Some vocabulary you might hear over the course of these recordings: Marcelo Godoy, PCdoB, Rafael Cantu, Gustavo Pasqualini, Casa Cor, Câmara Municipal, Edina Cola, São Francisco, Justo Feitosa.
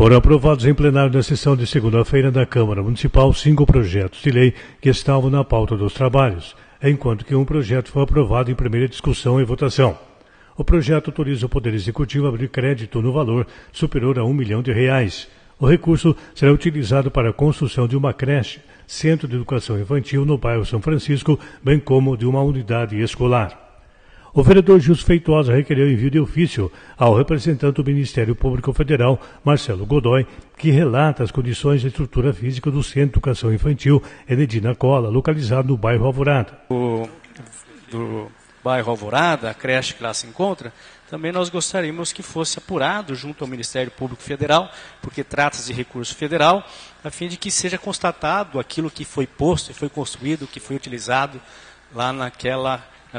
Foram aprovados em plenário da sessão de segunda-feira da Câmara Municipal 5 projetos de lei que estavam na pauta dos trabalhos, enquanto que um projeto foi aprovado em primeira discussão e votação. O projeto autoriza o Poder Executivo a abrir crédito no valor superior a R$1 milhão. O recurso será utilizado para a construção de uma creche, centro de educação infantil no bairro São Francisco, bem como de uma unidade escolar. O vereador Justo Feitosa requereu envio de ofício ao representante do Ministério Público Federal, Marcelo Godoy, que relata as condições de estrutura física do Centro de Educação Infantil Edina Cola, localizado no bairro Alvorada. Do bairro Alvorada, a creche que lá se encontra, também nós gostaríamos que fosse apurado junto ao Ministério Público Federal, porque trata-se de recurso federal, a fim de que seja constatado aquilo que foi posto, foi construído, que foi utilizado lá na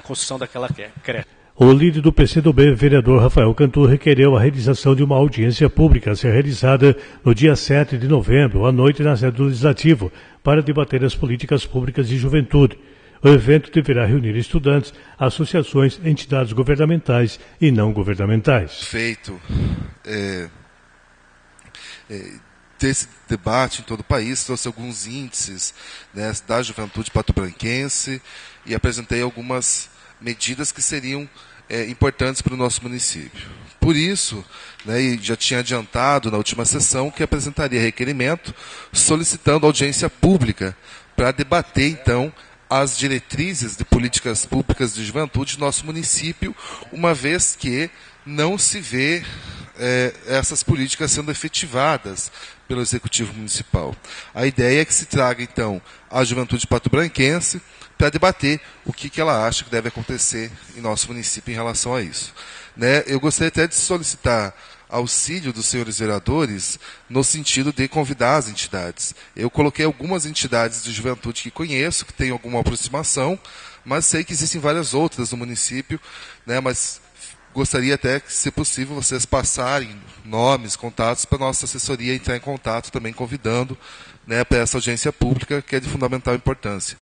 construção daquela creche. O líder do PCdoB, vereador Rafael Cantu, requereu a realização de uma audiência pública a ser realizada no dia 7 de novembro, à noite, na sede do Legislativo, para debater as políticas públicas de juventude. O evento deverá reunir estudantes, associações, entidades governamentais e não governamentais. Feito desse debate em todo o país, trouxe alguns índices, né, da juventude pato-branquense e apresentei algumas medidas que seriam importantes para o nosso município. Por isso, né, e já tinha adiantado na última sessão que apresentaria requerimento solicitando audiência pública para debater, então, as diretrizes de políticas públicas de juventude do nosso município, uma vez que não se vê essas políticas sendo efetivadas pelo Executivo Municipal. A ideia é que se traga, então, a juventude pato-branquense para debater o que ela acha que deve acontecer em nosso município em relação a isso. Né? Eu gostaria até de solicitar auxílio dos senhores vereadores no sentido de convidar as entidades. Eu coloquei algumas entidades de juventude que conheço, que têm alguma aproximação, mas sei que existem várias outras no município, né, mas gostaria até que, se possível, vocês passarem nomes, contatos, para a nossa assessoria entrar em contato também, convidando, né, para essa audiência pública, que é de fundamental importância.